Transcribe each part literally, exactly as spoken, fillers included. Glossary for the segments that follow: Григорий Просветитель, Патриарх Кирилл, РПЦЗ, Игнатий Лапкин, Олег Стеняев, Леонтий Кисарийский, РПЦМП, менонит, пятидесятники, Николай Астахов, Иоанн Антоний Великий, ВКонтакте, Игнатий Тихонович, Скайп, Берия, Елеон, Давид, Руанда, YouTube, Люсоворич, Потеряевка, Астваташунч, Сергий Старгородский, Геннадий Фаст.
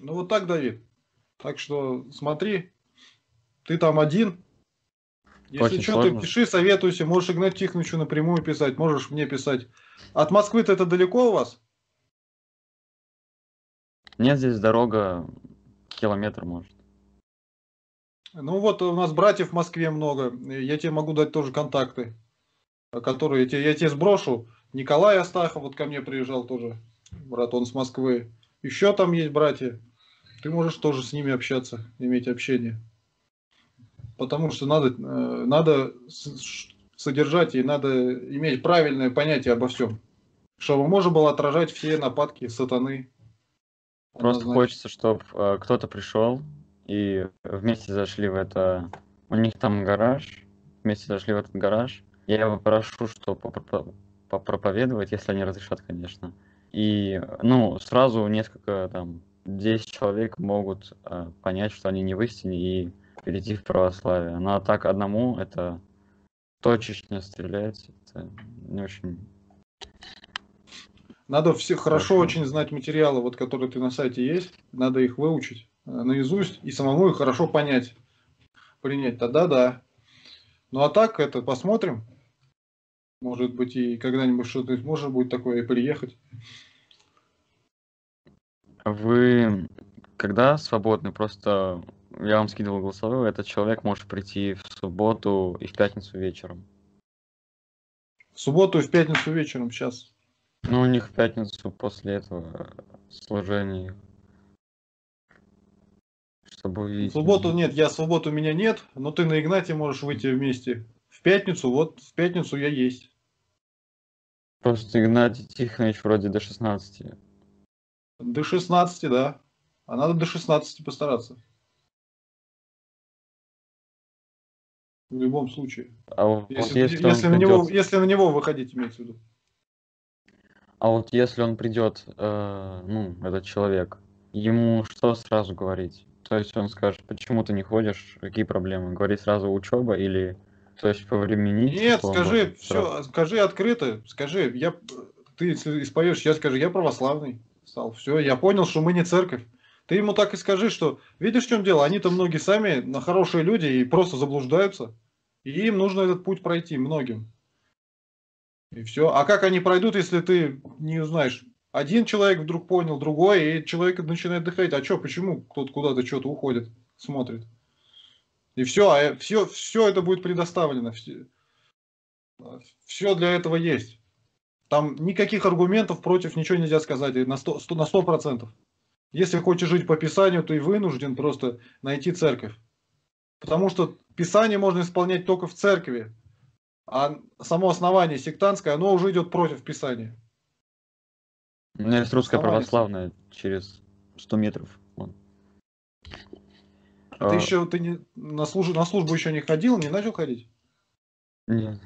Ну вот так, Давид. Так что смотри, ты там один. Если очень что, сложно. Ты пиши, советуйся. Можешь Игнатию Тихоновичу напрямую писать, можешь мне писать. От Москвы-то это далеко у вас? Нет, здесь дорога километр, может. Ну вот у нас братьев в Москве много. Я тебе могу дать тоже контакты, которые я тебе, я тебе сброшу. Николай Астахов вот ко мне приезжал тоже. Брат, он с Москвы. Еще там есть братья. Ты можешь тоже с ними общаться, иметь общение. Потому что надо, надо содержать и надо иметь правильное понятие обо всем. Чтобы можно было отражать все нападки сатаны. Просто однозначно. Хочется, чтобы э, кто-то пришел и вместе зашли в это... У них там гараж. Вместе зашли в этот гараж. Я его прошу, что попроповедовать, если они разрешат, конечно. И, ну, сразу несколько, там, десять человек могут э, понять, что они не в истине и перейти в православие. Но а так одному это точечно стрелять, это не очень... Надо все хорошо, хорошо очень знать материалы, вот, которые ты на сайте есть, надо их выучить наизусть и самому их хорошо понять, принять. Тогда да. Ну а так это посмотрим. Может быть, и когда-нибудь что-то может будет такое и приехать. Вы когда свободны? Просто я вам скидывал голосовую, этот человек может прийти в субботу и в пятницу вечером. В субботу и в пятницу вечером сейчас. Ну, у них в пятницу после этого служение. Чтобы увидеть. В субботу нет, я в субботу меня нет, но ты на Игнатия можешь выйти вместе. В пятницу, вот в пятницу я есть. Просто Игнатий Тихонович вроде до шестнадцати. До шестнадцати, да. А надо до шестнадцати постараться. В любом случае. А вот если, если, если, на него, если на него выходить, имеется в виду. А вот если он придет, э, ну, этот человек, ему что сразу говорить? То есть он скажет, почему ты не ходишь, какие проблемы? Говорить сразу учеба или, то есть, повременить? Нет, скажи, все, скажи открыто, скажи, я, ты исповедуешь, я скажу, я православный стал, все, я понял, что мы не церковь. Ты ему так и скажи, что, видишь, в чем дело, они-то многие сами на хорошие люди и просто заблуждаются, и им нужно этот путь пройти, многим. И все. А как они пройдут, если ты не узнаешь? Один человек вдруг понял, другой, и человек начинает дыхать. А что, почему кто-то куда-то что-то уходит, смотрит? И все, а все, все это будет предоставлено. Все для этого есть. Там никаких аргументов против ничего нельзя сказать на сто процентов. Если хочешь жить по Писанию, ты вынужден просто найти церковь. Потому что Писание можно исполнять только в церкви. А само основание сектантское, оно уже идет против Писания. У меня есть русская основание. Православная через сто метров. Вон. А а... Ты еще ты не, на, службу, на службу еще не ходил, не начал ходить? Нет.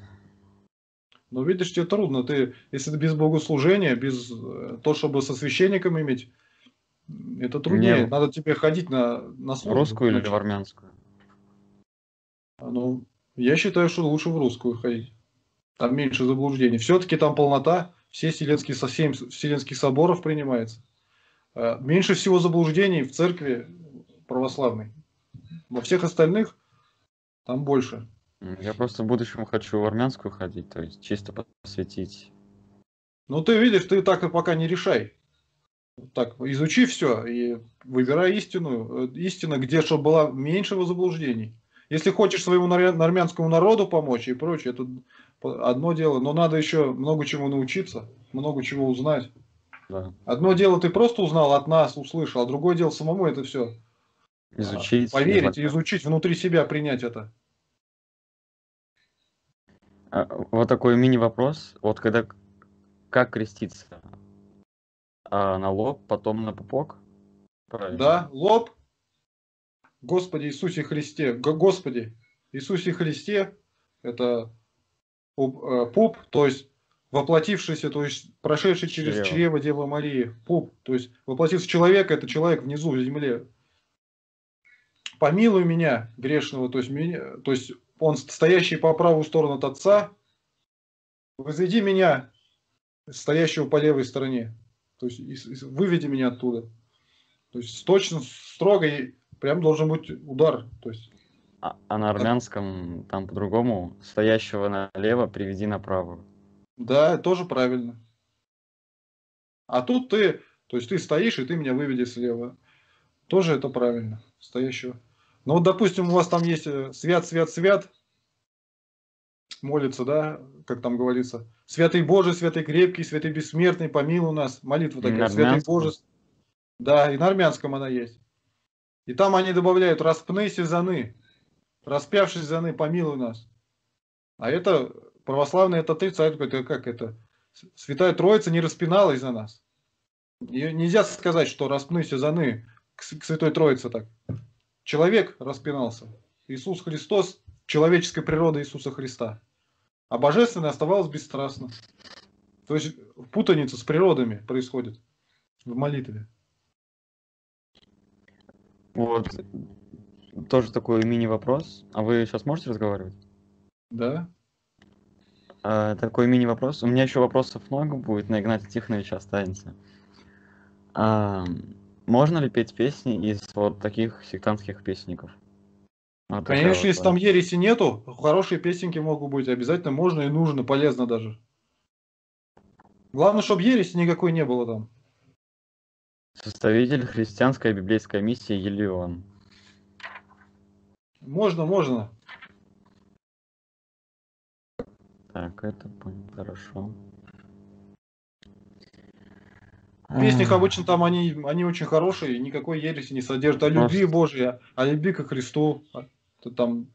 Ну, видишь, тебе трудно. Ты, если ты без богослужения, без того, чтобы со священником иметь, это труднее. Нет. Надо тебе ходить на, на службу. Русскую или в армянскую? Ну... Я считаю, что лучше в русскую ходить. Там меньше заблуждений. Все-таки там полнота, все вселенские, со всем, вселенских соборов принимается. Меньше всего заблуждений в церкви православной. Во всех остальных там больше. Я просто в будущем хочу в армянскую ходить, то есть чисто посвятить. Ну ты видишь, ты так и пока не решай. Так, изучи все и выбирай истину. Истина, где чтобы было меньшего заблуждений. Если хочешь своему армянскому народу помочь и прочее, это одно дело. Но надо еще много чему научиться, много чего узнать. Да. Одно дело ты просто узнал от нас, услышал, а другое дело самому это все изучить, поверить и изучить, внутри себя принять это. Вот такой мини-вопрос. Вот когда как креститься? А на лоб, потом на пупок? Правильно. Да, лоб. Господи Иисусе Христе, Господи Иисусе Христе, это пуп, то есть воплотившийся, то есть прошедший через чрево, чрево Девы Марии, пуп, то есть воплотившийся человек, это человек внизу в земле. Помилуй меня грешного, то есть, меня, то есть он стоящий по правую сторону от Отца, возведи меня, стоящего по левой стороне, то есть выведи меня оттуда. То есть точно, строго, и прям должен быть удар. То есть... а, а на армянском там по-другому: стоящего налево приведи направо. Да, тоже правильно. А тут ты, то есть ты стоишь, и ты меня выведи слева. Тоже это правильно, стоящего. Ну вот, допустим, у вас там есть свят, свят, свят, молится, да, как там говорится, святый Божий, святый крепкий, святый бессмертный, помилуй нас, молитва такая, святый Божий. Да, и на армянском она есть. И там они добавляют распнейся заны, распявшись заны, помилуй нас. А это православные, это отрицают, это как это, Святая Троица не распиналась за нас. И нельзя сказать, что распнейся заны к Святой Троице так. Человек распинался. Иисус Христос, человеческая природа Иисуса Христа. А божественное оставалось бесстрастно. То есть путаница с природами происходит в молитве. Вот тоже такой мини-вопрос. А вы сейчас можете разговаривать? Да. А, такой мини-вопрос. У меня еще вопросов много будет, на Игнатия Тихоновича останется. А... Можно ли петь песни из вот таких сектантских песенников? Вот. Конечно, вот, если да. Там ереси нету, хорошие песенки могут быть. Обязательно можно и нужно, полезно даже. Главное, чтобы ереси никакой не было там. Составитель христианской библейской миссии Елеон. Можно, можно. Так, это понял, хорошо. В песнях обычно там они, они очень хорошие, никакой ереси не содержат. О любви Божьей, о, о любви ко Христу. Это там...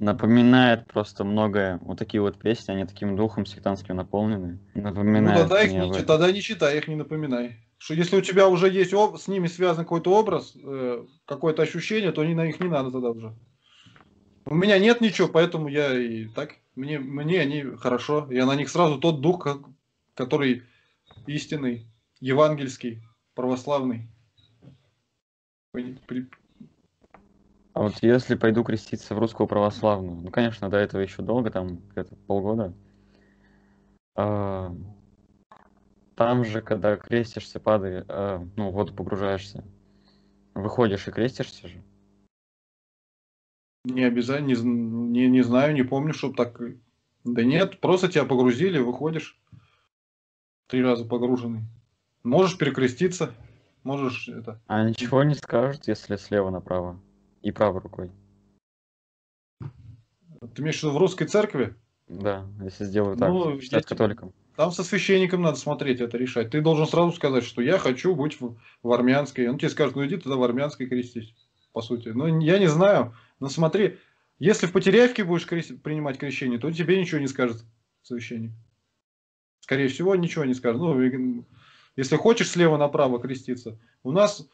Напоминает просто многое. Вот такие вот песни, они таким духом сектантским наполнены. Напоминает ну, тогда, их не, тогда не читай, их не напоминай. Что если у тебя уже есть об, с ними связан какой-то образ, э, какое-то ощущение, то на них не надо тогда уже. У меня нет ничего, поэтому я и так. Мне, мне они хорошо. Я на них сразу тот дух, как, который... истинный, евангельский, православный. А вот если пойду креститься в русскую православную, ну, конечно, до этого еще долго, там где-то полгода. А, там же, когда крестишься, падаешь, а, ну, в воду погружаешься, выходишь и крестишься же? Не обязательно, не, не знаю, не помню, чтобы так... Да нет, просто тебя погрузили, выходишь. Три раза погруженный. Можешь перекреститься, можешь это. А ничего не скажут, если слева направо и правой рукой. Ты имеешь в виду в русской церкви? Да, если сделаю так, ну, считать католиком. Там со священником надо смотреть, это решать. Ты должен сразу сказать, что я хочу быть в, в армянской. Он тебе скажет, ну иди туда в армянской крестись, по сути. Ну я не знаю, но смотри, если в Потеряевке будешь крест... принимать крещение, то тебе ничего не скажет священник. Скорее всего, ничего не скажу. Ну, если хочешь слева направо креститься, у нас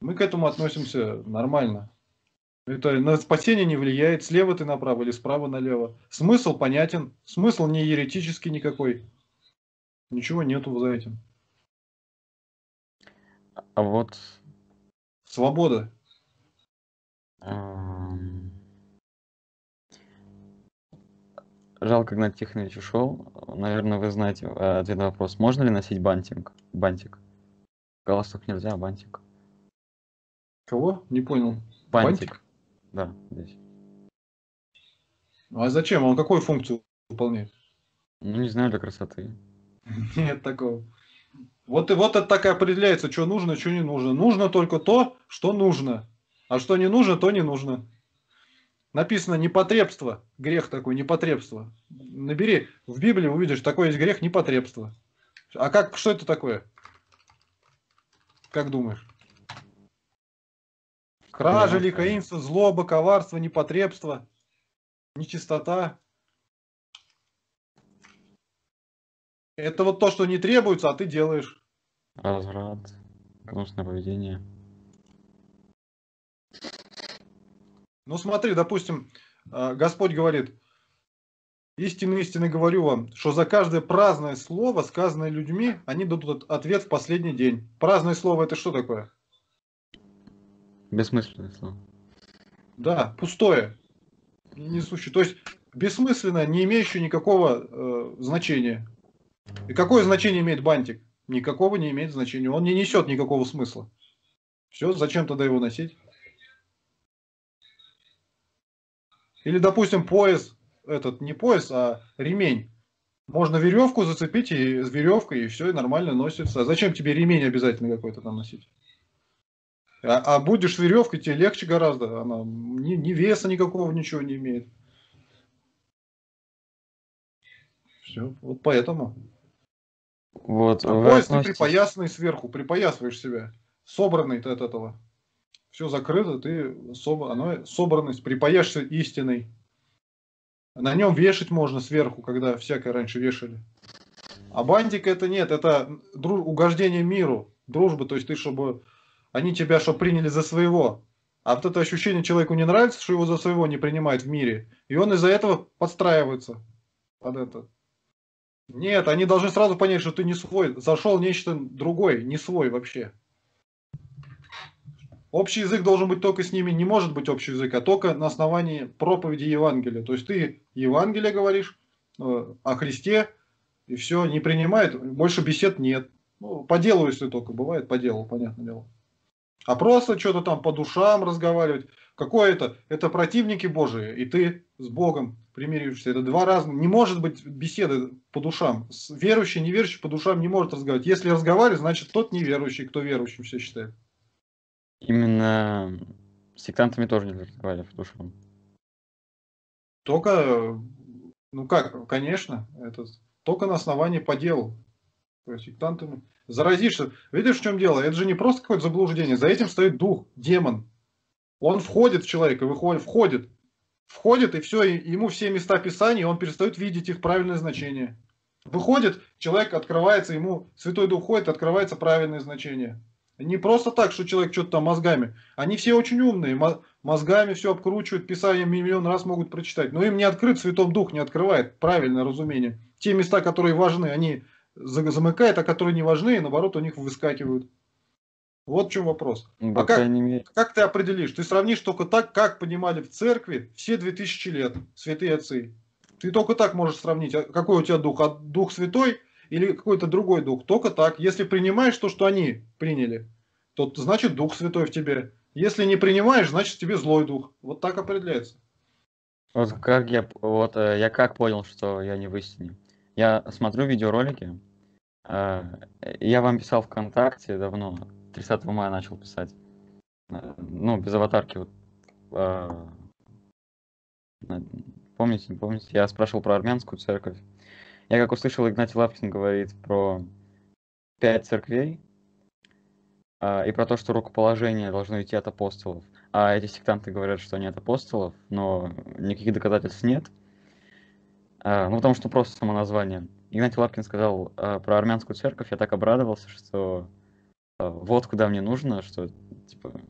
мы к этому относимся нормально. Это на спасение не влияет, слева ты направо или справа налево. Смысл понятен, смысл не еретический никакой. Ничего нету за этим. А вот... Свобода. Жалко, Игнатий Тихонович ушел. Наверное, вы знаете ответ на вопрос. Можно ли носить бантик? Бантик. Галстук нельзя, а бантик. Кого? Не понял. Бантик. бантик. Да, здесь. А зачем? Он какую функцию выполняет? Ну, не знаю, для красоты. Нет такого. Вот, и вот это так и определяется, что нужно, что не нужно. Нужно только то, что нужно. А что не нужно, то не нужно. Написано непотребство, грех такой, непотребство. Набери в Библии, увидишь, такой есть грех, непотребство. А как, что это такое? Как думаешь? Кража, лихаимство, злоба, коварство, непотребство, нечистота. Это вот то, что не требуется, а ты делаешь. Разврат, гнусное поведение. Ну смотри, допустим, Господь говорит: истинно, истинно говорю вам, что за каждое праздное слово, сказанное людьми, они дадут ответ в последний день. Праздное слово — это что такое? Бессмысленное слово. Да, пустое, несущее. То есть бессмысленное, не имеющее никакого э, значения. И какое значение имеет бантик? никакого не имеет значения. Он не несет никакого смысла. Все, зачем тогда его носить? Или, допустим, пояс, этот не пояс, а ремень. Можно веревку зацепить и с веревкой, и все, и нормально носится. А зачем тебе ремень обязательно какой-то там носить? А, а будешь с веревкой, тебе легче гораздо. Она ни, ни веса никакого ничего не имеет. Все, вот поэтому. Вот, а пояс ты относитесь... припоясанный сверху, припоясываешь себя. Собранный ты от этого. Все закрыто, ты соб... Оно... собранность, припаяшься истиной. На нем вешать можно сверху, когда всякое раньше вешали. А бантик это нет, это друж... угождение миру, дружба. То есть ты, чтобы они тебя чтобы приняли за своего. А вот это ощущение человеку не нравится, что его за своего не принимают в мире. И он из-за этого подстраивается под это. Нет, они должны сразу понять, что ты не свой. Зашел нечто другое, не свой вообще. Общий язык должен быть только с ними, не может быть общий язык, а только на основании проповеди Евангелия. То есть ты Евангелие говоришь о Христе, и все, не принимает, больше бесед нет. Ну, по делу, если только, бывает по делу, понятное дело. А просто что-то там по душам разговаривать, какое это, это противники Божии, и ты с Богом примириваешься. Это два разных, не может быть беседы по душам. Верующий, неверующий по душам не может разговаривать. Если разговаривать, значит тот неверующий, кто верующим все считает. Именно с сектантами тоже не разговаривали по душам. Только, ну как, конечно, это только на основании по делу. То есть сектантами заразишься. Видишь, в чем дело? Это же не просто какое-то заблуждение. За этим стоит дух, демон. Он входит в человека, выходит, входит. Входит, и все, и ему все места Писания, он перестает видеть их правильное значение. Выходит, человек открывается, ему Святой Дух входит, открывается правильное значение. Не просто так, что человек что-то там мозгами. Они все очень умные, мозгами все обкручивают, Писание миллион раз могут прочитать. Но им не открыт, Святой Дух не открывает правильное разумение. Те места, которые важны, они замыкают, а которые не важны, и наоборот у них выскакивают. Вот в чем вопрос. А как, как ты определишь? Ты сравнишь только так, как понимали в церкви все две тысячи лет святые отцы. Ты только так можешь сравнить, какой у тебя дух. А Дух Святой... или какой-то другой дух. Только так. Если принимаешь то, что они приняли, то значит Дух Святой в тебе. Если не принимаешь, значит тебе злой дух. Вот так определяется. Вот как я, вот, я как понял, что я не в истине. Я смотрю видеоролики. Я вам писал ВКонтакте давно. тридцатого мая начал писать. Ну, без аватарки. Вот. Помните, не помните? Я спрашивал про армянскую церковь. Я как услышал, Игнатий Лапкин говорит про пять церквей а, и про то, что рукоположение должно идти от апостолов. А эти сектанты говорят, что они от апостолов, но никаких доказательств нет. А, ну, потому что просто само название. Игнатий Лапкин сказал а, про армянскую церковь, я так обрадовался, что а, вот куда мне нужно, что, типа,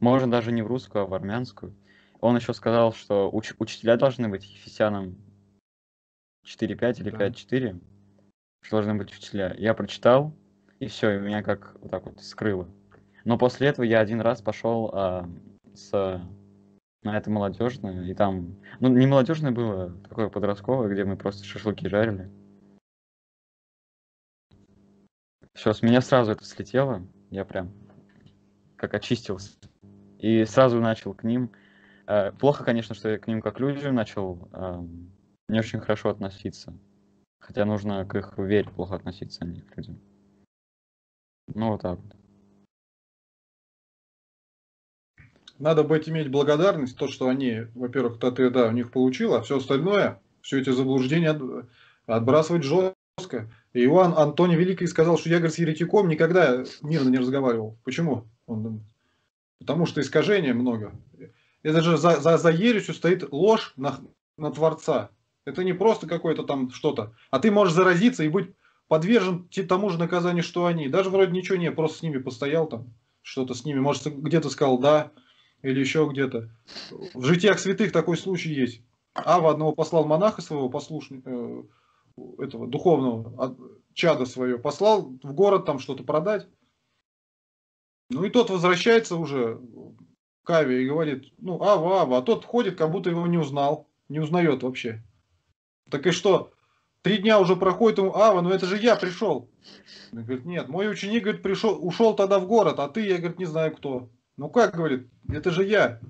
можно даже не в русскую, а в армянскую. Он еще сказал, что уч- учителя должны быть ефесянам четыре пять или пять четыре, что должны быть учителя. Я прочитал, и все, и меня как вот так вот скрыло. Но после этого я один раз пошел а, с, на это молодежное, и там, ну не молодежное было, такое подростковое, где мы просто шашлыки жарили. Все, с меня сразу это слетело, я прям как очистился. И сразу начал к ним. А, плохо, конечно, что я к ним как людям начал... А, не очень хорошо относиться. Хотя нужно к их вере плохо относиться, а не к людям. Ну вот так вот. Надо быть иметь благодарность, то, что они, во-первых, то ты, да, у них получил, а все остальное, все эти заблуждения отбрасывать жестко. И Иоанн Антоний Великий сказал, что я, говорит, с еретиком никогда мирно не разговаривал. Почему? Он, потому что искажения много. Это же за, за, за ересью стоит ложь на, на Творца. Это не просто какое-то там что-то. А ты можешь заразиться и быть подвержен тому же наказанию, что они. Даже вроде ничего не, просто с ними постоял там, что-то с ними. Может, где-то сказал «да» или еще где-то. В житиях святых такой случай есть. Ава одного послал монаха своего, послушника, этого духовного, чада свое, послал в город там что-то продать. Ну и тот возвращается уже к Аве и говорит: «Ну, Ава, Ава». А тот ходит, как будто его не узнал, не узнает вообще. Так и что? Три дня уже проходит, ему, Ава, ну это же я пришел. Он говорит, нет, мой ученик, говорит, пришел, ушел тогда в город, а ты, я, говорит, не знаю кто. Ну как, говорит, это же я.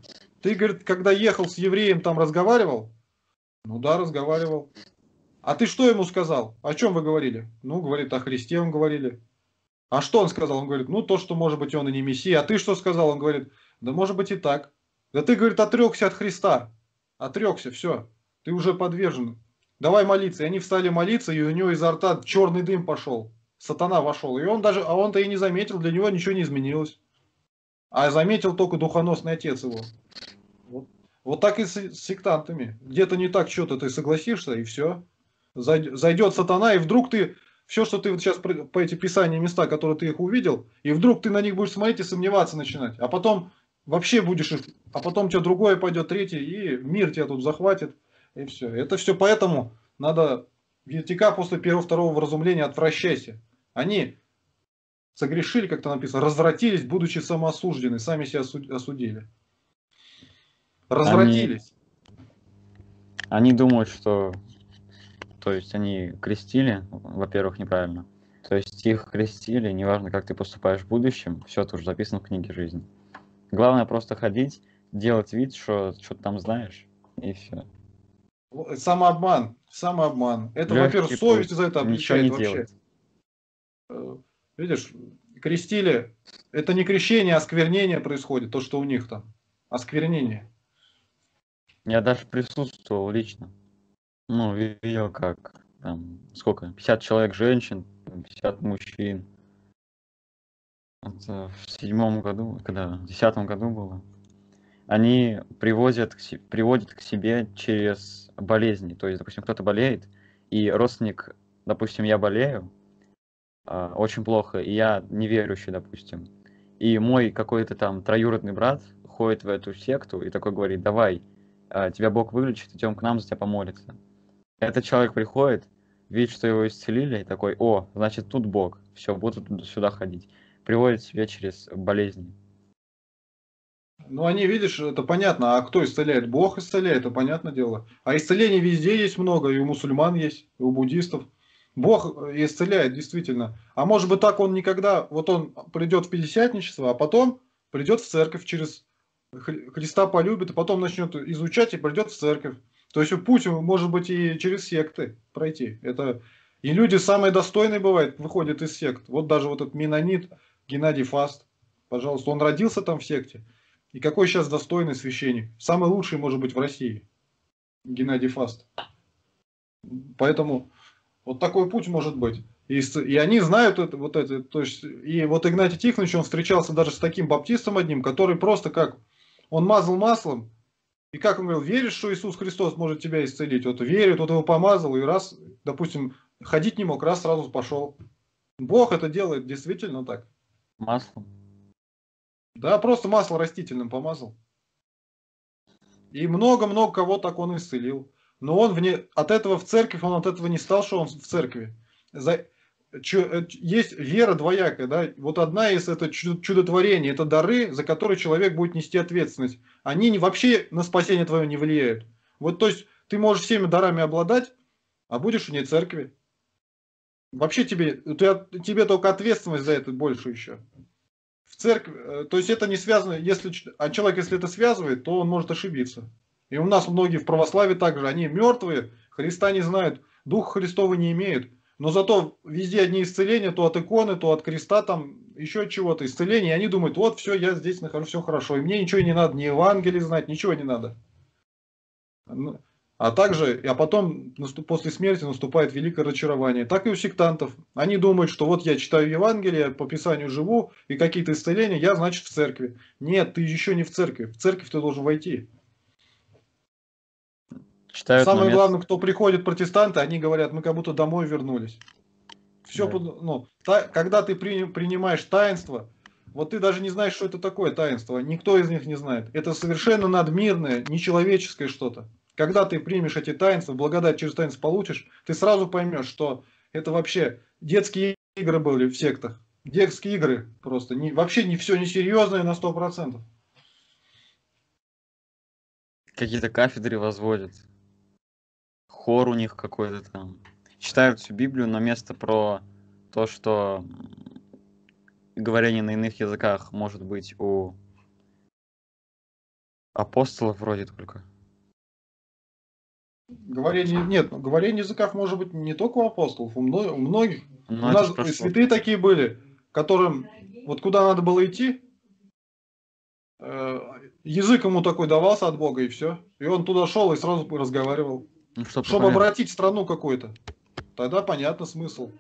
Ты, говорит, когда ехал с евреем, там разговаривал? Ну да, разговаривал. А ты что ему сказал? О чем вы говорили? Ну, говорит, о Христе он говорили. А что он сказал? Он говорит, ну то, что, может быть, он и не Мессия. А ты что сказал? Он говорит, да может быть и так. Да ты, говорит, отрекся от Христа. Отрекся, все. Ты уже подвержен. Давай молиться. И они встали молиться, и у него изо рта черный дым пошел. Сатана вошел. И он даже, а он-то и не заметил, для него ничего не изменилось. А заметил только духоносный отец его. Вот, вот так и с сектантами. Где-то не так что-то ты согласишься, и все. Зайдет сатана, и вдруг ты, все, что ты вот сейчас по эти писания места, которые ты их увидел, и вдруг ты на них будешь смотреть и сомневаться начинать. А потом вообще будешь их, а потом тебе другое пойдет, третье, и мир тебя тут захватит. И все. Это все поэтому надо еретика после первого, второго вразумления отвращайся. Они согрешили, как там написано, развратились, будучи самоосуждены, сами себя осудили. Развратились. Они, они думают, что... То есть они крестили, во-первых, неправильно. То есть их крестили, неважно, как ты поступаешь в будущем, все это уже записано в книге жизни. Главное просто ходить, делать вид, что что-то там знаешь, и все. Самообман, самообман. Это, во-первых, совесть за это обличает вообще. Видишь, крестили, это не крещение, а осквернение происходит, то, что у них там. Осквернение. Я даже присутствовал лично. Ну, видел, как там, сколько, пятьдесят человек женщин, пятьдесят мужчин. Это в седьмом году, когда, в десятом году было. Они привозят, приводят к себе через болезни. То есть, допустим, кто-то болеет, и родственник, допустим, я болею, э, очень плохо, и я неверующий, допустим. И мой какой-то там троюродный брат ходит в эту секту и такой говорит, давай, э, тебя Бог вылечит, идем к нам, за тебя помолится. Этот человек приходит, видит, что его исцелили, и такой, о, значит, тут Бог, все, буду сюда ходить. Приводит себя через болезни. Ну, они, видишь, это понятно, а кто исцеляет? Бог исцеляет, это понятное дело. А исцелений везде есть много, и у мусульман есть, и у буддистов. Бог исцеляет, действительно. А может быть, так он никогда, вот он придет в пятидесятничество, а потом придет в церковь через Христа полюбит, и потом начнет изучать и придет в церковь. То есть путь, может быть, и через секты пройти. Это... И люди самые достойные бывают, выходят из сект. Вот даже вот этот менонит Геннадий Фаст, пожалуйста, он родился там в секте. И какой сейчас достойный священник? Самый лучший, может быть, в России. Геннадий Фаст. Поэтому вот такой путь может быть. И, и они знают это, вот это. То есть, и вот Игнатий Тихонович, он встречался даже с таким баптистом одним, который просто как... Он мазал маслом. И как он говорил, веришь, что Иисус Христос может тебя исцелить? Вот верит, вот его помазал, и раз, допустим, ходить не мог, раз сразу пошел. Бог это делает действительно так. Маслом? Да, просто масло растительным помазал. И много-много кого так он исцелил. Но он вне, от этого в церковь, он от этого не стал, что он в церкви. За, чё, есть вера двоякая, да? Вот одна из это чудотворение, это дары, за которые человек будет нести ответственность. Они не, вообще на спасение твое не влияют. Вот то есть ты можешь всеми дарами обладать, а будешь вне церкви. Вообще тебе, ты, тебе только ответственность за это больше еще. В церкви, то есть это не связано, если, а человек если это связывает, то он может ошибиться. И у нас многие в православии также, они мертвые, Христа не знают, Духа Христова не имеют. Но зато везде одни исцеления, то от иконы, то от креста, там еще от чего-то исцеления. И они думают, вот все, я здесь нахожусь, все хорошо. И мне ничего не надо, ни Евангелие знать, ничего не надо. А также, а потом после смерти наступает великое разочарование. Так и у сектантов. Они думают, что вот я читаю Евангелие, по Писанию живу, и какие-то исцеления, я, значит, в церкви. Нет, ты еще не в церкви. В церковь ты должен войти. Читают Самое момент. главное, кто приходит, протестанты, они говорят, мы как будто домой вернулись. Все, да. под, ну, та, когда ты при, принимаешь таинство, вот ты даже не знаешь, что это такое таинство, никто из них не знает. Это совершенно надмирное, нечеловеческое что-то. Когда ты примешь эти таинства, благодать через таинство получишь, ты сразу поймешь, что это вообще детские игры были в сектах. Детские игры просто. Не, вообще не все несерьезное на сто процентов. Какие-то кафедры возводят. Хор у них какой-то там. читают всю Библию, но место про то, что говорение на иных языках может быть у апостолов вроде только. Говорение нет, говорение на языках может быть не только у апостолов, у многих. У многих. У нас святые такие были, которым вот куда надо было идти, язык ему такой давался от Бога, и все. И он туда шел и сразу разговаривал. Ну, чтобы чтобы обратить страну какую-то. Тогда понятно смысл.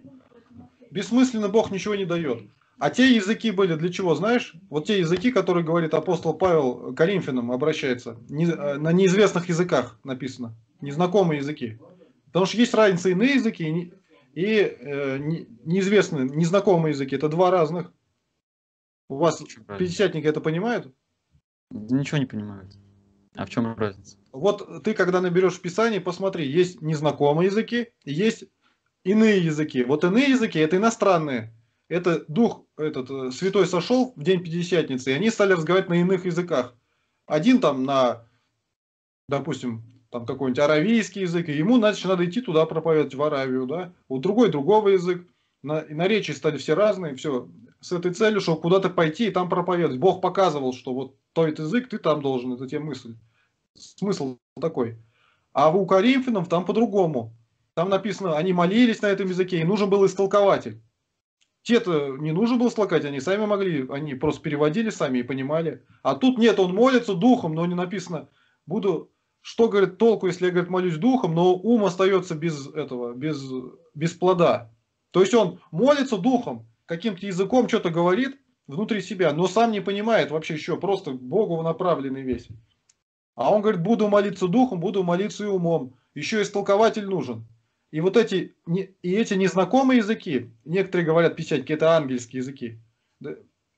Бессмысленно Бог ничего не дает. А те языки были для чего, знаешь? Вот те языки, которые, говорит апостол Павел, к Коринфянам обращается. Не, на неизвестных языках написано. Незнакомые языки. Потому что есть разница иные языки и, не, и э, не, неизвестные, незнакомые языки. Это два разных. У вас пятидесятники это понимают? Ничего не понимают. А в чем разница? Вот ты, когда наберешь в Писании, посмотри, есть незнакомые языки, есть иные языки. Вот иные языки – это иностранные. Это Дух этот, Святой сошел в день Пятидесятницы, и они стали разговаривать на иных языках. Один там на, допустим, там какой-нибудь аравийский язык, и ему значит, надо идти туда проповедовать, в Аравию. Да? У другой другого язык. На, и наречия стали все разные, все. С этой целью, чтобы куда-то пойти и там проповедовать. Бог показывал, что вот тот язык, ты там должен, это тебе мысль. Смысл такой. А у коринфянам там по-другому. Там написано, они молились на этом языке, и нужен был истолкователь. Те-то не нужно было истолковать, они сами могли, они просто переводили сами и понимали. А тут нет, он молится духом, но не написано, буду, что, говорит, толку, если я, говорит, молюсь духом, но ум остается без этого, без, без плода. То есть он молится духом, каким-то языком что-то говорит внутри себя, но сам не понимает вообще еще, просто Богу направленный весь. А он говорит, буду молиться духом, буду молиться и умом. Еще истолкователь нужен. И вот эти, и эти незнакомые языки, некоторые говорят пятидесятники, это ангельские языки.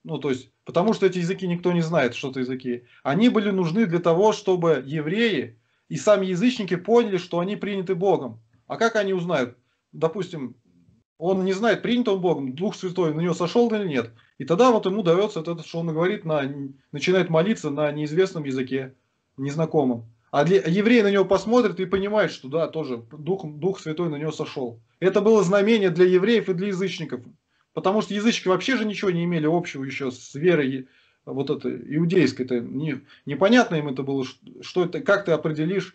Ну, то есть, потому что эти языки никто не знает, что это языки. Они были нужны для того, чтобы евреи и сами язычники поняли, что они приняты Богом. А как они узнают? Допустим, он не знает, принят он Богом, Дух Святой на него сошел или нет. И тогда вот ему дается это, что он говорит, на, начинает молиться на неизвестном языке, незнакомом. А для, еврей на него посмотрит и понимает, что да, тоже Дух, Дух Святой на него сошел. Это было знамение для евреев и для язычников. Потому что язычники вообще же ничего не имели общего еще с верой вот этой иудейской. Это не, непонятно им это было, что это, как ты определишь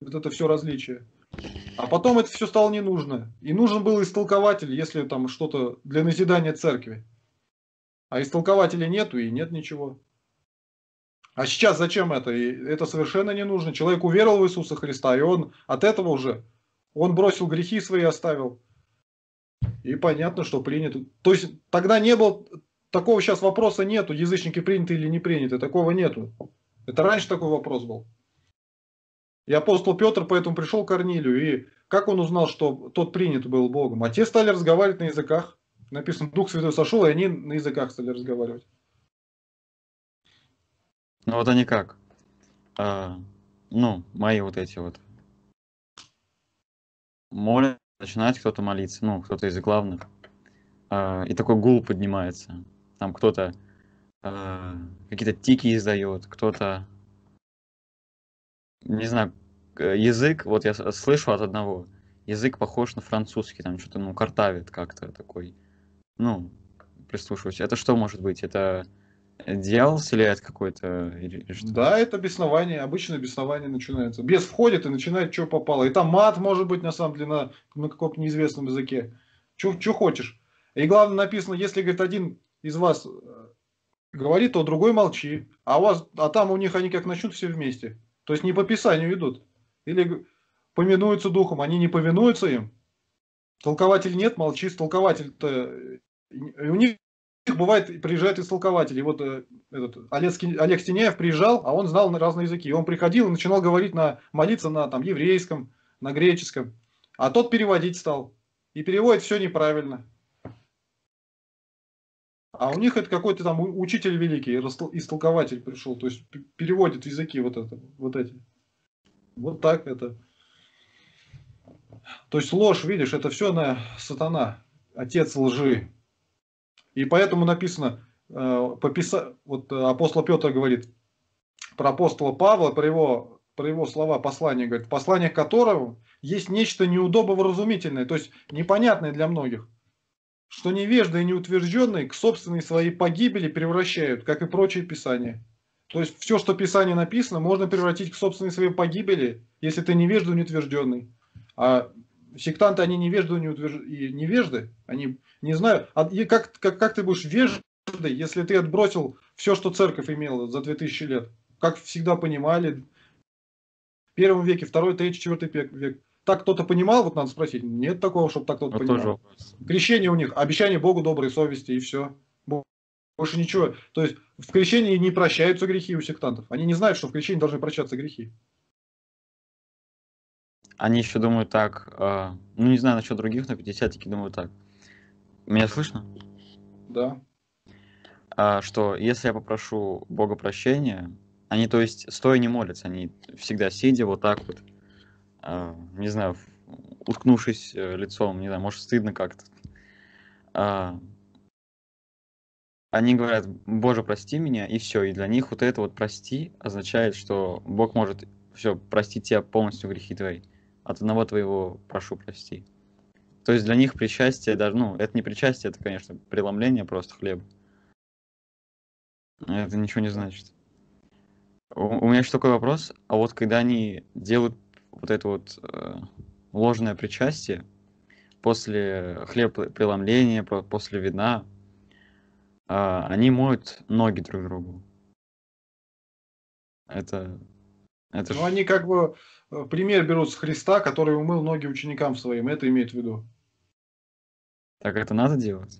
вот это все различие. А потом это все стало не нужно. И нужен был истолкователь, если там что-то для назидания церкви. А истолкователя нету и нет ничего. А сейчас зачем это? И это совершенно не нужно. Человек уверовал в Иисуса Христа, и он от этого уже, он бросил грехи свои, оставил. И понятно, что принято. То есть тогда не было, такого сейчас вопроса нету, язычники приняты или не приняты, такого нету. Это раньше такой вопрос был. И апостол Петр поэтому пришел к Корнилию, и как он узнал, что тот принят был Богом? А те стали разговаривать на языках. Написано, Дух Святой сошел, и они на языках стали разговаривать. Ну вот они как? А, ну, мои вот эти вот. Молят, начинает кто-то молиться, ну, кто-то из главных. А, и такой гул поднимается. Там кто-то а, какие-то тики издает, кто-то, не знаю, язык, вот я слышу от одного, язык похож на французский, там что-то, ну, картавит как-то такой. Ну, прислушиваюсь. Это что может быть? Это... Дьявол вселяет какой-то... Да, это беснование, обычное беснование начинается. Бес входит и начинает, что попало. И там мат может быть, на самом деле, на, на каком-то неизвестном языке. Что хочешь. И главное написано, если, говорит, один из вас говорит, то другой молчи. А, у вас, а там у них они как начнут все вместе. То есть не по Писанию идут. Или поминуются духом, они не повинуются им. Толкователь нет, молчи. Толкователь-то... У них... Бывает, приезжают истолкователи. Вот этот, Олег Стеняев приезжал, а он знал на разные языки. Он приходил и начинал говорить, на, молиться на там, еврейском, на греческом. А тот переводить стал. И переводит все неправильно. А у них это какой-то там учитель великий, истолкователь пришел. То есть переводит языки вот, это, вот эти. Вот так это. То есть ложь, видишь, это все на сатана. Отец лжи. И поэтому написано, э, пописа... вот э, апостол Петр говорит про апостола Павла, про его про его слова послания, говорит, в посланиях которого есть нечто неудобовразумительное, то есть непонятное для многих, что невежды и неутвержденные к собственной своей погибели превращают, как и прочие писания. То есть все, что в Писании написано, можно превратить к собственной своей погибели, если ты невежда и неутвержденный. А сектанты, они невежды и невежды, они не знают. А как, как, как ты будешь веждой, если ты отбросил все, что церковь имела за две тысячи лет? Как всегда понимали, в первом веке, второй, третий, четвертый век. Так кто-то понимал, вот надо спросить, нет такого, чтобы так кто-то понимал. Крещение у них, обещание Богу доброй совести и все. Больше ничего. То есть в крещении не прощаются грехи у сектантов. Они не знают, что в крещении должны прощаться грехи. Они еще думают так, э, ну не знаю насчет других, но пятидесятники думают так. Меня слышно? Да. Э, что если я попрошу Бога прощения, они то есть стоя не молятся, они всегда сидя вот так вот, э, не знаю, уткнувшись лицом, не знаю, может стыдно как-то. Э, Они говорят, Боже, прости меня, и все. И для них вот это вот «прости» означает, что Бог может все простить тебя полностью грехи твои. От одного твоего прошу прости. То есть для них причастие, даже, ну, это не причастие, это, конечно, преломление просто хлеба. Это ничего не значит. У, у меня еще такой вопрос. А вот когда они делают вот это вот э, ложное причастие, после хлеба преломления, после вина... Они моют ноги друг другу. Это... это ну, ж... они как бы пример берут с Христа, который умыл ноги ученикам своим. Это имеет в виду. Так это надо делать?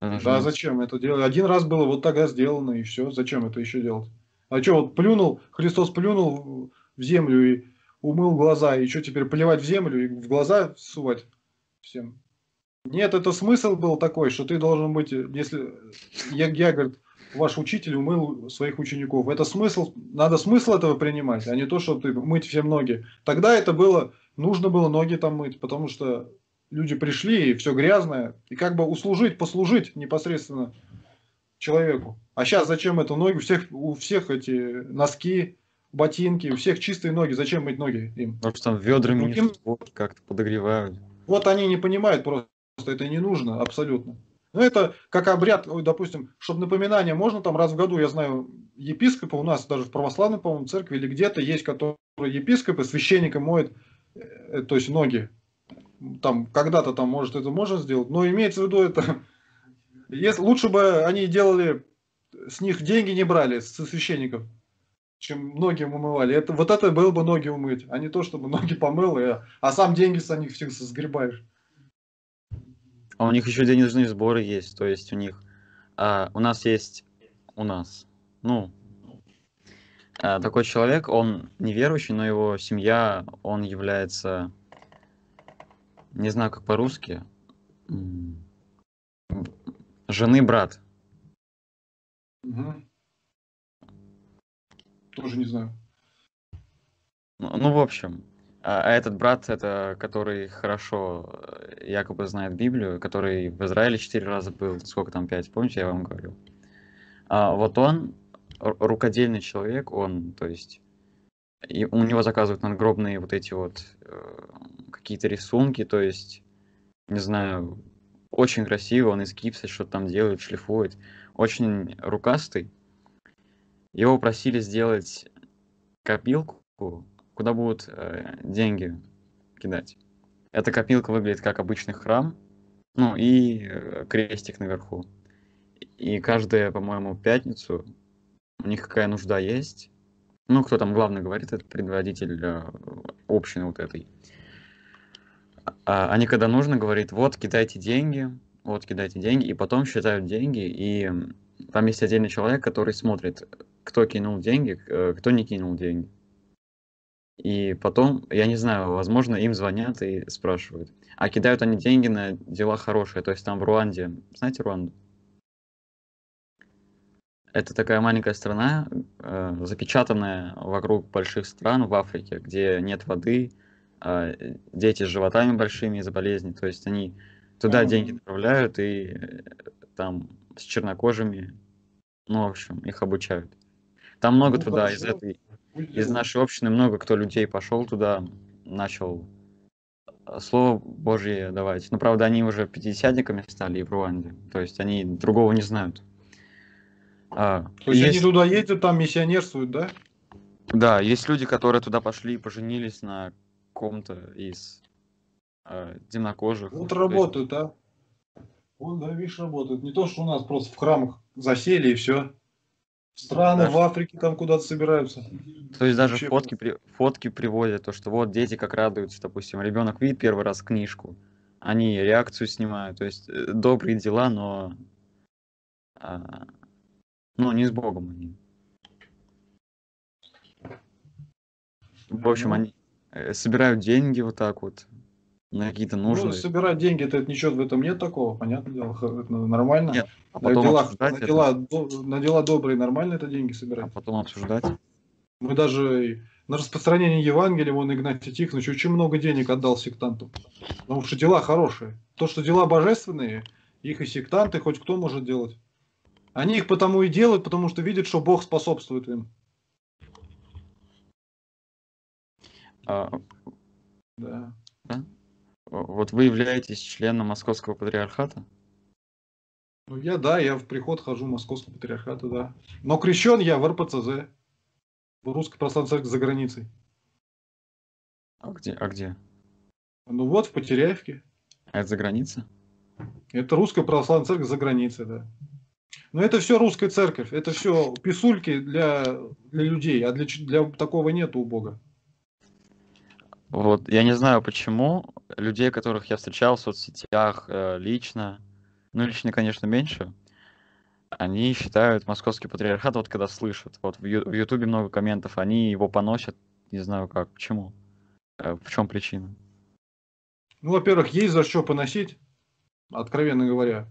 Это да, же... зачем это делать? Один раз было вот тогда сделано, и все. Зачем это еще делать? А что, вот плюнул, Христос плюнул в землю и умыл глаза. И что теперь, поливать в землю и в глаза сувать всем? Нет, это смысл был такой, что ты должен быть, если я, я говорит, ваш учитель умыл своих учеников. Это смысл, надо смысл этого принимать, а не то, что ты мыть всем ноги. Тогда это было, нужно было ноги там мыть, потому что люди пришли, и все грязное. И как бы услужить, послужить непосредственно человеку. А сейчас зачем это ноги? У всех, у всех эти носки, ботинки, у всех чистые ноги. Зачем мыть ноги им? Потому что там ведрами им... как-то подогревают. Вот они не понимают просто. Просто это не нужно абсолютно. Но это как обряд, допустим, чтобы напоминание можно там раз в году, я знаю, епископа у нас даже в православной, по-моему, церкви или где-то есть, который епископ и священника моет, то есть ноги. Там когда-то там, может, это можно сделать, но имеется в виду это... Если, лучше бы они делали, с них деньги не брали, со священников, чем ноги умывали. Это, вот это было бы ноги умыть, а не то, чтобы ноги помыл, и, а сам деньги с них всех сгребаешь. А у них еще денежные сборы есть, то есть у них, а, у нас есть, у нас, ну, а, такой человек, он неверующий, но его семья, он является, не знаю как по-русски, жены брат. Угу. Тоже не знаю. Ну, ну в общем... А этот брат, это который хорошо якобы знает Библию, который в Израиле четыре раза был, сколько там, пять, помните, я вам говорил. А вот он, рукодельный человек, он, то есть, и у него заказывают надгробные вот эти вот э, какие-то рисунки, то есть, не знаю, очень красиво, он из гипса что-то там делает, шлифует, очень рукастый. Его просили сделать копилку, куда будут э, деньги кидать. Эта копилка выглядит как обычный храм, ну и э, крестик наверху. И каждая, по-моему, пятницу у них какая нужда есть. Ну, кто там главный говорит, это предводитель э, общины вот этой. А они когда нужно, говорит, вот кидайте деньги, вот кидайте деньги, и потом считают деньги, и там есть отдельный человек, который смотрит, кто кинул деньги, э, кто не кинул деньги. И потом, я не знаю, возможно, им звонят и спрашивают. А кидают они деньги на дела хорошие. То есть там в Руанде, знаете Руанду? Это такая маленькая страна, э, запечатанная вокруг больших стран в Африке, где нет воды, э, дети с животами большими из-за болезней. То есть они туда mm-hmm. деньги направляют и э, там с чернокожими, ну, в общем, их обучают. Там много ну, туда хорошо. из этой... из нашей общины много кто людей пошел туда, начал Слово Божье давать. Но, правда, они уже пятидесятниками стали и в Руанде. То есть они другого не знают. А, То есть, есть они туда ездят, там миссионерствуют, да? Да, есть люди, которые туда пошли и поженились на ком-то из э, темнокожих. Вот работают, есть... а? Вот, да, видишь, работают. Не то, что у нас просто в храмах засели и все. Страны даже... в Африке там куда-то собираются. То есть даже фотки, при... фотки приводят, то что вот дети как радуются, допустим, ребенок видит первый раз книжку, они реакцию снимают, то есть добрые дела, но а... ну не с Богом они. В общем, они собирают деньги вот так вот на какие-то нужные. Ну, собирать деньги, это ничего в этом нет такого, понятное дело, это нормально. Нет, а на, дела, на, дела, до, на дела добрые нормально это деньги собирать. А потом обсуждать. Мы даже на распространение Евангелия, вон Игнатий Тихонович очень много денег отдал сектантам, потому что дела хорошие. То, что дела божественные, их и сектанты, хоть кто может делать. Они их потому и делают, потому что видят, что Бог способствует им. А... Да. Да? Вот вы являетесь членом Московского патриархата? Ну, я, да, я в приход хожу Московского патриархата, да. Но крещен я в РПЦЗ, в Русской Православной Церкви за границей. А где? А где? Ну вот, в Потеряевке. А это за граница? Это Русская Православная Церковь за границей, да. Но это все Русская Церковь, это все писульки для, для людей, а для, для такого нету у Бога. Вот, я не знаю почему, людей, которых я встречал в соцсетях, лично, ну лично, конечно, меньше, они считают Московский патриархат, вот когда слышат, вот в Ютубе много комментов, они его поносят, не знаю как, почему, в чем причина? Ну, во-первых, есть за что поносить, откровенно говоря,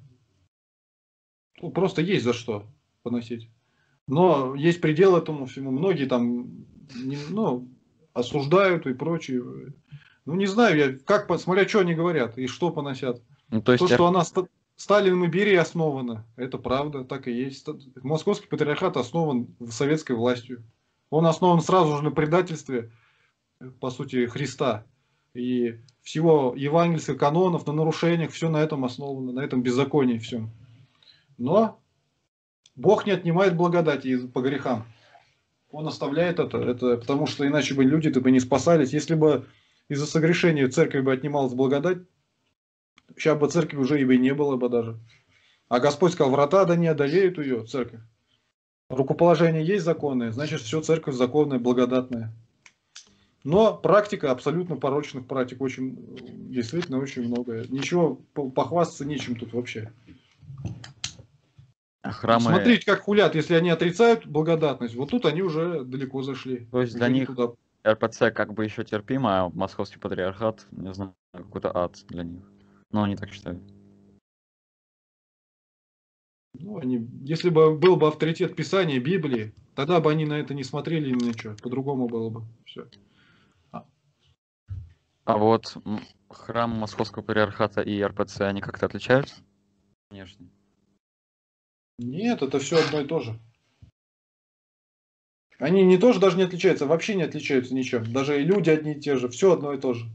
ну, просто есть за что поносить, но есть предел этому всему, многие там, ну... осуждают и прочее. Ну, не знаю, я как посмотря, что они говорят и что поносят. Ну, то, есть то, что я... она ста... Сталином и Берией основана, это правда, так и есть. Московский патриархат основан советской властью. Он основан сразу же на предательстве, по сути, Христа и всего евангельских канонов, на нарушениях, все на этом основано, на этом беззаконии всем. Но Бог не отнимает благодати по грехам. Он оставляет это, это, потому что иначе бы люди-то бы не спасались. Если бы из-за согрешения церковь бы отнималась благодать, сейчас бы церкви уже и бы не было бы даже. А Господь сказал, врата да не одолеют ее, церковь. Рукоположение есть законное, значит все церковь законная, благодатная. Но практика абсолютно порочных практик, очень, действительно очень много. Ничего похвастаться нечем тут вообще. Храмы... Смотрите, как хулят, если они отрицают благодатность, вот тут они уже далеко зашли. То есть для них туда. РПЦ как бы еще терпимо, а Московский патриархат, не знаю, какой-то ад для них. Но они так считают. Ну, они... Если бы был бы авторитет Писания, Библии, тогда бы они на это не смотрели ни на что, по-другому было бы все. А. а вот храм Московского патриархата и РПЦ, они как-то отличаются? Конечно. Нет, это все одно и то же. Они не тоже даже не отличаются, вообще не отличаются ничем. Даже и люди одни и те же, все одно и то же.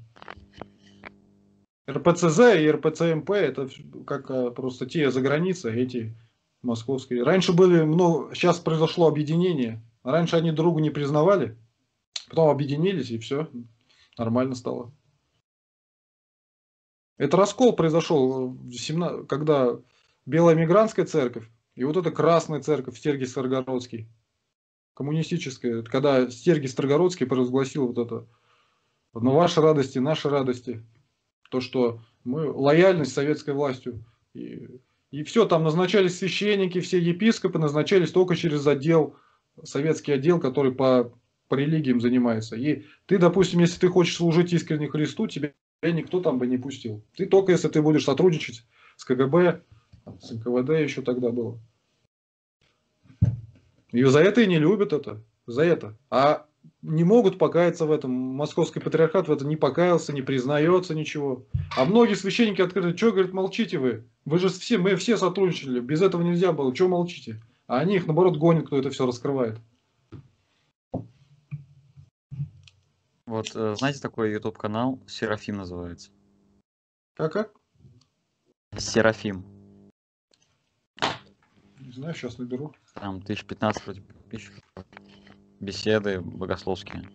РПЦЗ и РПЦМП это как просто те за границей, эти московские. Раньше были много, сейчас произошло объединение. Раньше они другу не признавали, потом объединились и все, нормально стало. Это раскол произошел, когда... Белая мигрантская церковь и вот эта красная церковь, Сергий Старгородский, коммунистическая, когда Сергий Старгородский провозгласил вот это, на ваши радости, наши радости, то, что мы лояльность советской властью. И, и все, там назначались священники, все епископы назначались только через отдел, советский отдел, который по, по религиям занимается. И ты, допустим, если ты хочешь служить искренне Христу, тебя никто там бы не пустил. Ты только если ты будешь сотрудничать с КГБ, с НКВД еще тогда было. Ее за это и не любят это. За это. А не могут покаяться в этом. Московский патриархат в это не покаялся, не признается ничего. А многие священники открыто, что, говорят, молчите вы. Вы же все, мы все сотрудничали. Без этого нельзя было. Чего молчите? А они их, наоборот, гонят, кто это все раскрывает. Вот, знаете, такой YouTube-канал Серафим называется. Как-как? Серафим. Не знаю, сейчас наберу. Там тысяч пятнадцать вроде подписчиков. Беседы богословские.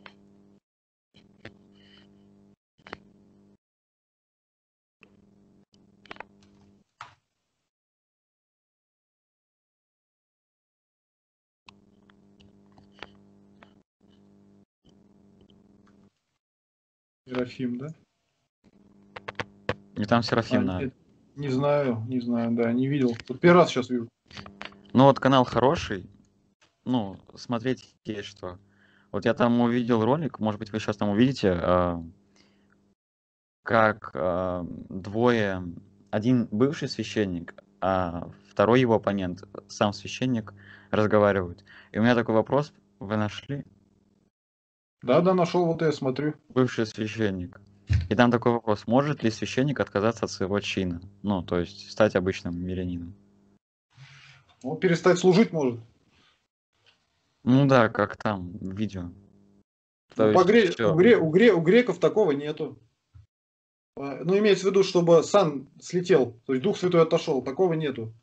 Серафим, да? Не там Серафим, а, нет, не знаю, не знаю, да, не видел. Вот первый раз сейчас вижу. Ну вот канал хороший. Ну, смотреть есть что. Вот я там увидел ролик, может быть, вы сейчас там увидите, как двое, один бывший священник, а второй его оппонент, сам священник, разговаривают. И у меня такой вопрос, вы нашли? Да, да, нашел, вот я смотрю. Бывший священник. И там такой вопрос, может ли священник отказаться от своего чина? Ну, то есть стать обычным мирянином. Он перестать служить может. Ну да, как там, в видео. Ну, есть, по гре... у, гре... У, гре... у греков такого нету. Ну, имеется в виду, чтобы сан слетел, то есть Дух Святой отошел, такого нету.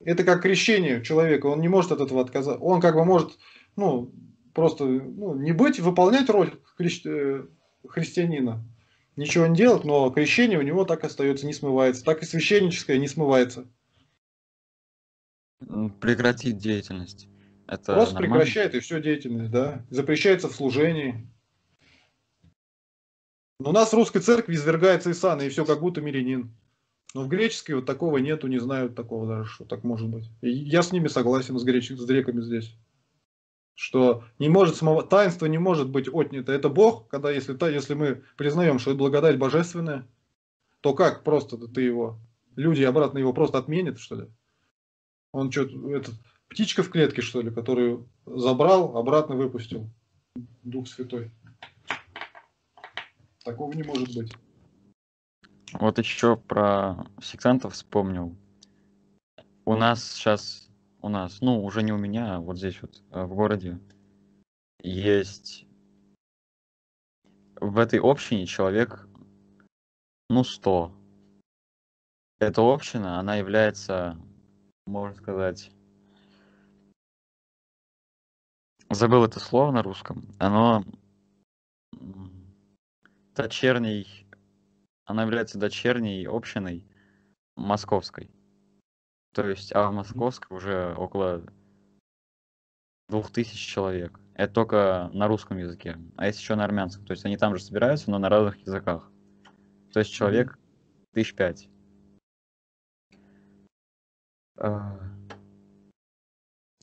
Это как крещение человека, он не может от этого отказаться. Он как бы может, ну... Просто ну, не быть, выполнять роль хри... христианина, ничего не делать, но крещение у него так остается, не смывается. Так и священническое не смывается. Прекратить деятельность. Это просто нормально? Прекращает и все деятельность, да. Запрещается в служении. Но у нас в русской церкви извергается исан, и все как будто мирянин. Но в греческой вот такого нету, не знаю такого даже, что так может быть. И я с ними согласен, с, греч... с греками здесь. Что не может самого, таинство не может быть отнято. Это Бог, когда если, если мы признаем, что это благодать божественная, то как просто ты его, люди обратно его просто отменят, что ли? Он что, этот, птичка в клетке, что ли, которую забрал, обратно выпустил. Дух Святой. Такого не может быть. Вот еще про сектантов вспомнил. У нас сейчас... У нас, ну, уже не у меня, а вот здесь вот, в городе, есть в этой общине человек, ну, сто. Эта община, она является, можно сказать, забыл это слово на русском, оно дочерней, она является дочерней общиной московской. То есть, а в Московской уже около двух тысяч человек. Это только на русском языке, а есть еще на армянском. То есть они там же собираются, но на разных языках. То есть человек тысяч пять.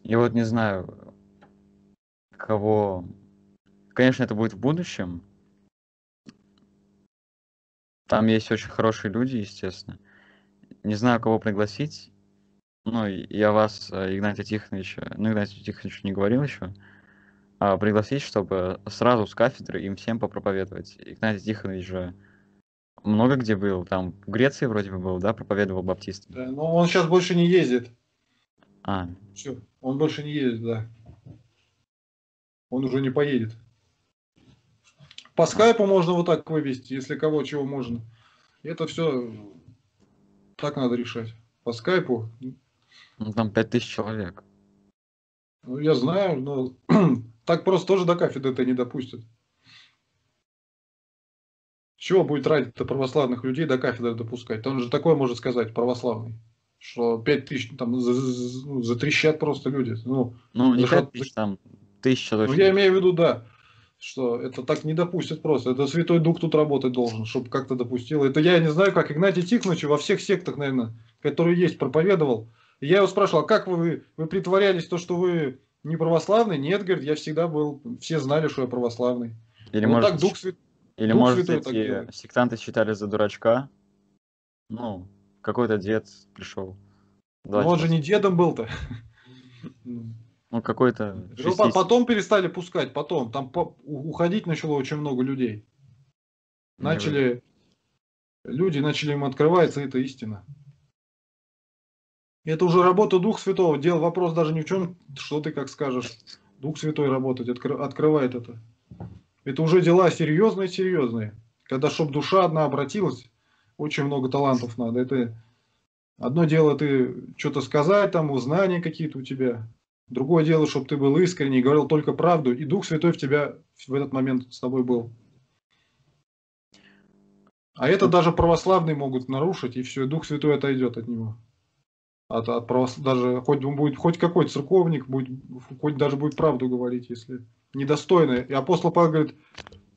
И вот не знаю, кого... Конечно, это будет в будущем. Там есть очень хорошие люди, естественно. Не знаю, кого пригласить. Ну, я вас, Игнатия Тихоновича, ну, Игнатию Тихоновичу не говорил еще, а пригласить, чтобы сразу с кафедры им всем попроповедовать. Игнатий Тихонович же много где был, там в Греции вроде бы был, да, проповедовал баптистам. Да, но он сейчас больше не ездит. А. Все, он больше не ездит, да. Он уже не поедет. По скайпу можно вот так вывести, если кого, чего можно. Это все так надо решать. По скайпу... Ну, там пять тысяч человек. Ну, я знаю, но так просто тоже до кафедры это не допустят. Чего будет тратить-то православных людей до кафедры допускать? Он же такое может сказать, православный, что пять тысяч там затрещат просто люди. Ну, ну не зашат... пять тысяч, там тысяча. Ну, я имею в виду, да, что это так не допустят просто. Это Святой Дух тут работать должен, чтобы как-то допустил. Это я не знаю, как Игнатий Тихонович во всех сектах, наверное, которые есть, проповедовал. Я его спрашивал, а как вы, вы притворялись, то, что вы не православный? Нет, говорит, я всегда был, все знали, что я православный. Или, вот может, так Дух Свят... Или Дух может эти так сектанты считали за дурачка? Ну, какой-то дед пришел. Он раз. же не дедом был-то. Ну, какой-то... шестидесятый. Потом перестали пускать, потом. Там уходить начало очень много людей. Начали... Люди начали им открываться, это истина. Это уже работа Духа Святого. Дело вопрос даже не в чем, что ты как скажешь. Дух Святой работает, открывает это. Это уже дела серьезные-серьезные. Когда, чтобы душа одна обратилась, очень много талантов надо. Это одно дело, ты что-то сказать, там, знания какие-то у тебя. Другое дело, чтобы ты был искренний и говорил только правду, и Дух Святой в тебя в этот момент с тобой был. А это даже православные могут нарушить, и все, Дух Святой отойдет от него. От, от правос... даже, хоть он будет, хоть какой церковник, будет, хоть даже будет правду говорить, если недостойный. И апостол Павел говорит: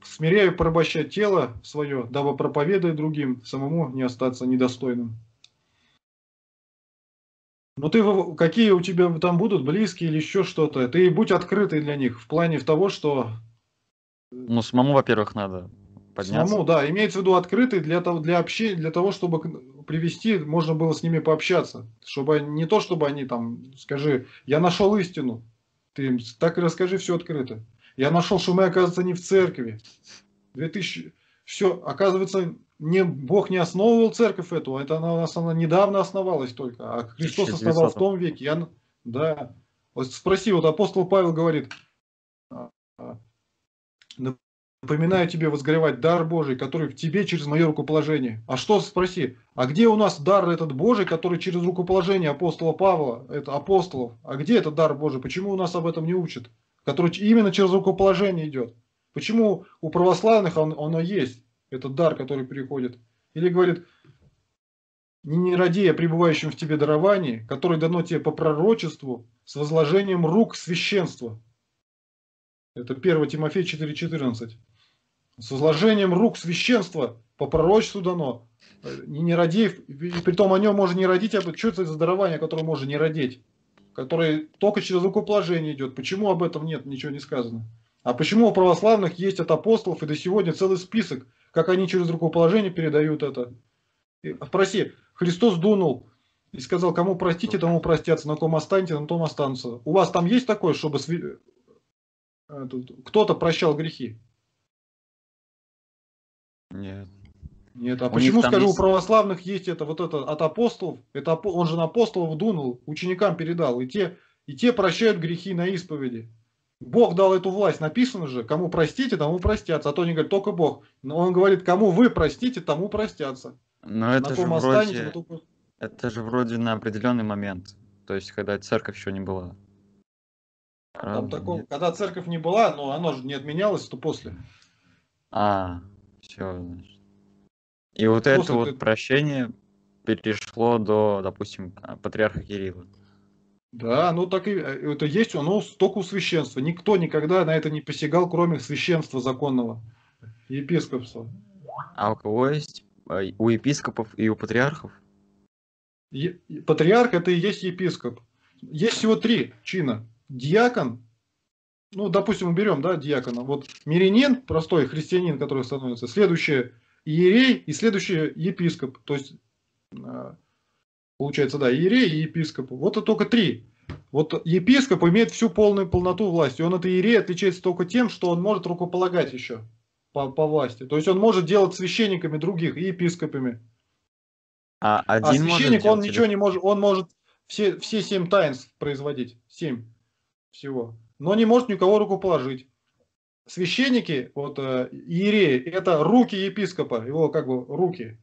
смиряю порабощать тело свое, дабы проповедуя другим, самому не остаться недостойным. Но ты, какие у тебя там будут близкие или еще что-то, ты будь открытый для них в плане того, что... Ну, самому, во-первых, надо подняться. Самому, да, имеется в виду открытый для того, для общения, для того, чтобы привести, можно было с ними пообщаться. Чтобы не то, чтобы они там, скажи, я нашел истину, ты им так и расскажи все открыто. Я нашел, что мы, оказывается, не в церкви. две тысячи... Все, оказывается, не, Бог не основывал церковь эту, это она, она недавно основалась только, а Христос основал в том веке. Я, да. Вот спроси, вот апостол Павел говорит: напоминаю тебе возгоревать дар Божий, который в тебе через мое рукоположение. А что, спроси, а где у нас дар этот Божий, который через рукоположение апостола Павла, это апостолов, а где этот дар Божий, почему у нас об этом не учат? Который именно через рукоположение идет. Почему у православных он, оно есть, этот дар, который переходит? Или говорит: не ради о пребывающем в тебе даровании, которое дано тебе по пророчеству с возложением рук священства. Это первое Тимофея четыре четырнадцать. С возложением рук священства по пророчеству дано. Не радеев, и притом о нем можно не родить, а что это за дарование, которое можно не родить? Который только через рукоположение идет. Почему об этом нет, ничего не сказано? А почему у православных есть от апостолов и до сегодня целый список, как они через рукоположение передают это? И, проси, Христос дунул и сказал: кому простите, тому простятся, на ком останете, на том останутся. У вас там есть такое, чтобы сви... кто-то прощал грехи? Нет. Нет, а у почему, скажу, есть... у православных есть это, вот это от апостолов, это, он же на апостолов дунул, ученикам передал, и те, и те прощают грехи на исповеди. Бог дал эту власть, написано же, кому простите, тому простятся, а то они говорят, только Бог. Но он говорит, кому вы простите, тому простятся. Но это, на же вроде, на только... это же вроде на определенный момент, то есть когда церковь еще не была. Там такого, когда церковь не была, но она же не отменялась, то после. А, все, значит. И вот после это вот ты... прощение перешло до, допустим, патриарха Кирилла. Да, ну так и это есть, оно только у священства. Никто никогда на это не посягал, кроме священства законного, епископства. А у кого есть? У епископов и у патриархов? Е... Патриарх — это и есть епископ. Есть всего три чина. Диакон, ну, допустим, уберем, да, диакона. Вот мирянин, простой христианин, который становится, следующее — иерей, и следующий — епископ. То есть, получается, да, иерей и епископ. Вот это только три. Вот епископ имеет всю полную полноту власти. Он от иерея отличается только тем, что он может рукополагать еще по, по власти. То есть он может делать священниками других и епископами. А, один а священник, он ничего не может, он может все, все семь таинств производить. Семь всего. Но не может никого рукоположить. Священники, вот иереи, это руки епископа, его как бы руки.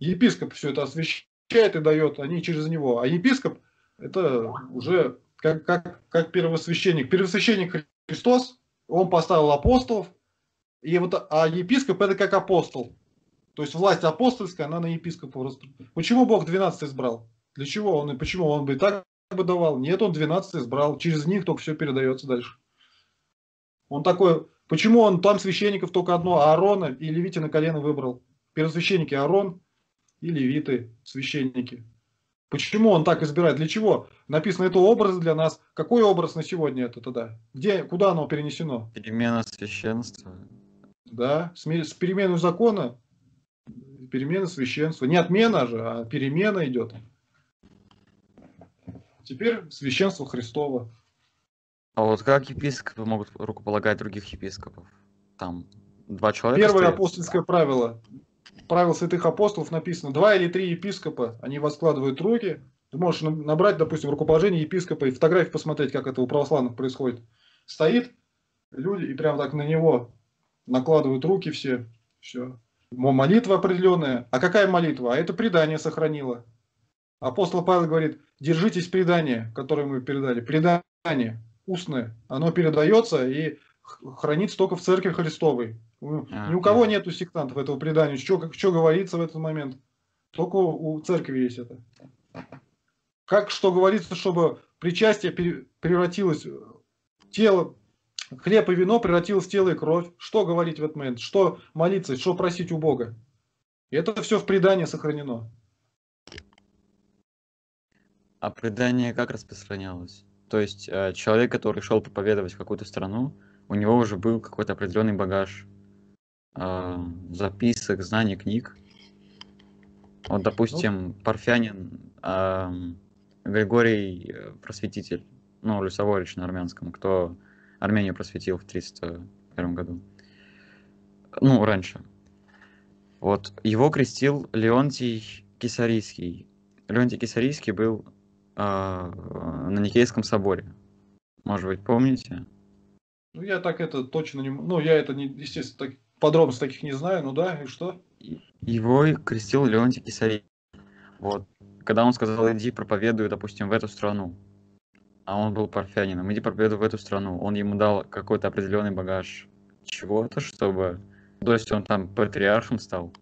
Епископ все это освящает и дает, они через него. А епископ — это уже как, как, как первосвященник. Первосвященник Христос, он поставил апостолов, и вот, а епископ — это как апостол. То есть власть апостольская, она на епископа распространяется. Почему Бог двенадцать избрал? Для чего он и почему он бы и так бы давал? Нет, он двенадцать избрал, через них только все передается дальше. Он такой, почему он там священников только одно, Аарона и Левите на колено выбрал? Первосвященники Аарон и Левиты, священники. Почему он так избирает? Для чего? Написано, это образ для нас. Какой образ на сегодня это тогда? Где, куда оно перенесено? Перемена священства. Да, с переменой закона, перемена священства. Не отмена же, а перемена идет. Теперь священство Христово. А вот как епископы могут рукополагать других епископов? Там два человека. Первое стоит... апостольское правило. Правило святых апостолов написано: два или три епископа, они воскладывают руки. Ты можешь набрать, допустим, рукоположение епископа и фотографии посмотреть, как это у православных происходит. Стоит люди и прям так на него накладывают руки все, все. Молитва определенная. А какая молитва? А это предание сохранило. Апостол Павел говорит, держитесь предания, которое мы передали. Предание устное, оно передается и хранится только в Церкви Христовой. Ни у кого нету сектантов этого предания. Что, что говорится в этот момент? Только у Церкви есть это. Как что говорится, чтобы причастие превратилось в тело, хлеб и вино превратилось в тело и кровь. Что говорить в этот момент? Что молиться, что просить у Бога? И это все в предании сохранено. А предание как распространялось? То есть человек, который шел проповедовать в какую-то страну, у него уже был какой-то определенный багаж записок, знаний, книг. Вот, допустим, парфянин Григорий Просветитель, ну, Люсоворич на армянском, кто Армению просветил в триста первом году. Ну, раньше. Вот, его крестил Леонтий Кисарийский. Леонтий Кисарийский был э, на Никейском соборе. Может быть, помните? Ну, я так это точно не... Ну, я это, не, естественно, так, подробностей таких не знаю, ну да, и что? Его крестил Леонтий Кисарийский. Вот. Когда он сказал, иди проповедуй, допустим, в эту страну. А он был парфянином. Иди проповедуй в эту страну. Он ему дал какой-то определенный багаж чего-то, чтобы... То есть он там патриархом стал.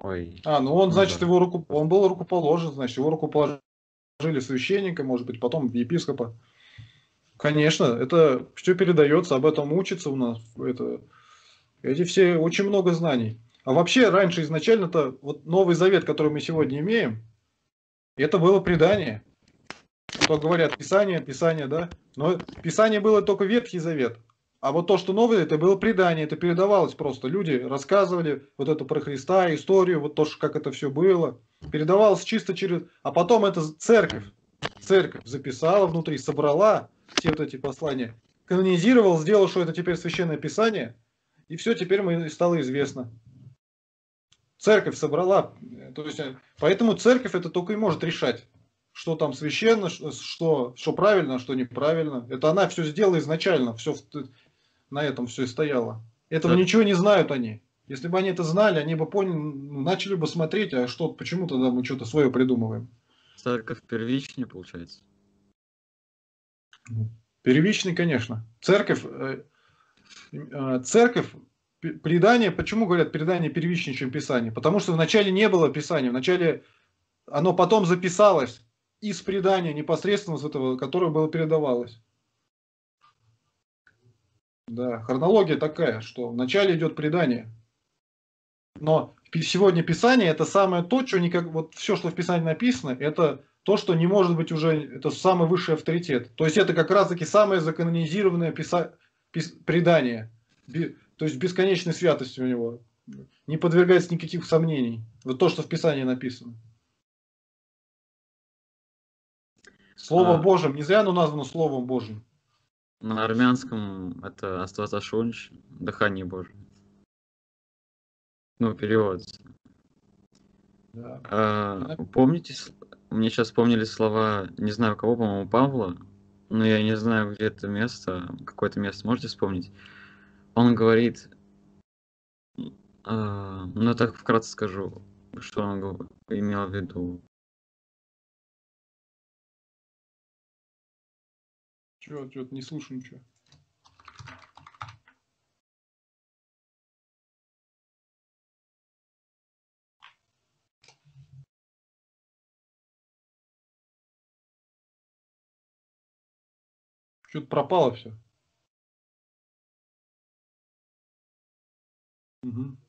Ой. А, ну он, значит, его руку... он был рукоположен, значит, его рукоположили священника, может быть, потом епископа. Конечно, это все передается, об этом учится у нас. Это... Эти все очень много знаний. А вообще, раньше изначально-то, вот Новый Завет, который мы сегодня имеем, это было предание. Кто говорят, Писание, Писание, да? Но Писание было только Ветхий Завет. А вот то, что новое, это было предание, это передавалось просто. Люди рассказывали вот это про Христа, историю, вот то, как это все было. Передавалось чисто через... А потом это церковь. Церковь записала внутри, собрала все вот эти послания, канонизировала, сделала, что это теперь Священное Писание. И все, теперь мы стало известно. Церковь собрала. То есть, поэтому церковь это только и может решать. Что там священно, что, что правильно, что неправильно. Это она все сделала изначально, все на этом все и стояло. Этого да. Ничего не знают они. Если бы они это знали, они бы поняли, начали бы смотреть, а что, почему тогда мы что-то свое придумываем. Церковь первичнее, получается? Первичный, конечно. Церковь, церковь, предание, почему говорят предание первичнее, чем Писание? Потому что вначале не было Писания, вначале оно потом записалось. Из предания непосредственно с этого, которое было передавалось. Да, хронология такая, что вначале идет предание. Но сегодня Писание это самое то, что никак, вот все, что в Писании написано, это то, что не может быть уже, это самый высший авторитет. То есть это как раз-таки самое закононизированное писа, пис, предание. Би, то есть бесконечной святости у него. Не подвергается никаких сомнений. Вот то, что в Писании написано. Слово а, Божьим. Не зря оно названо Словом Божьим. На армянском это Астваташунч, дыхание Божие. Ну, переводится. Да. А, помните, мне сейчас вспомнили слова, не знаю кого, по-моему, Павла, но я не знаю, где это место, какое-то место, можете вспомнить? Он говорит, а, ну, так вкратце скажу, что он имел в виду. Чего, чего-то не слышу ничего. Что-то пропало все. Угу.